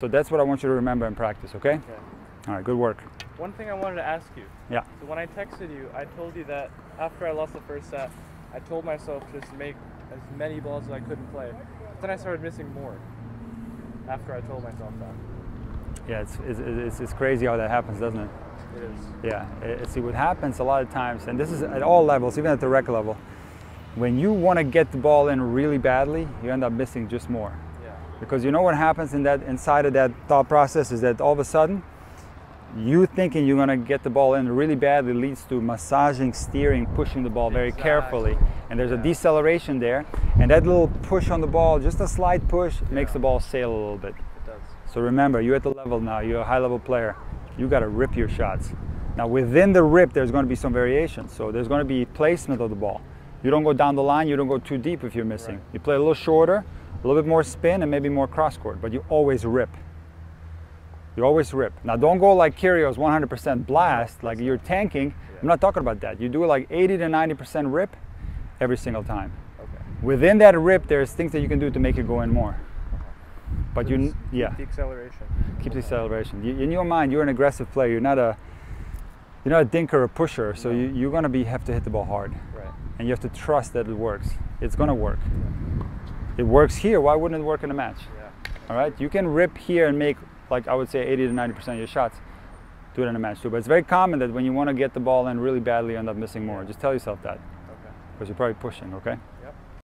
So that's what I want you to remember and practice, okay? Okay. All right, good work. One thing I wanted to ask you. Yeah. So when I texted you, I told you that after I lost the first set, I told myself just make as many balls as I could and play. But then I started missing more after I told myself that. Yeah, it's crazy how that happens, doesn't it? It is. Yeah. See, what happens a lot of times, and this is at all levels, even at the rec level, when you want to get the ball in really badly, you end up missing just more. Because you know what happens in that, inside of that thought process, is that all of a sudden you thinking you're going to get the ball in really badly leads to massaging, steering, pushing the ball very carefully, and there's a deceleration there, and that little push on the ball, just a slight push, makes the ball sail a little bit. It does. So remember, you're at the level now, you're a high level player, you got to rip your shots. Now within the rip there's going to be some variation, so there's going to be placement of the ball. You don't go down the line, you don't go too deep if you're missing. Right. You play a little shorter, a little bit more spin and maybe more cross-court, but you always rip. You always rip. Now don't go like Kyrgios 100% blast, like you're tanking. Yeah. I'm not talking about that. You do like 80 to 90% rip every single time. Okay. Within that rip, there's things that you can do to make it go in more. But so you, yeah. Keep the acceleration. Keep the acceleration. You, in your mind, you're an aggressive player. You're not a dinker or a pusher, so you're gonna have to hit the ball hard. Right. And you have to trust that it works. It's gonna work. Yeah. It works here, why wouldn't it work in a match? Yeah. All right, you can rip here and make, like I would say, 80 to 90% of your shots. Do it in a match too. But it's very common that when you want to get the ball in really badly, you end up missing more. Just tell yourself that. Okay. Because you're probably pushing, okay?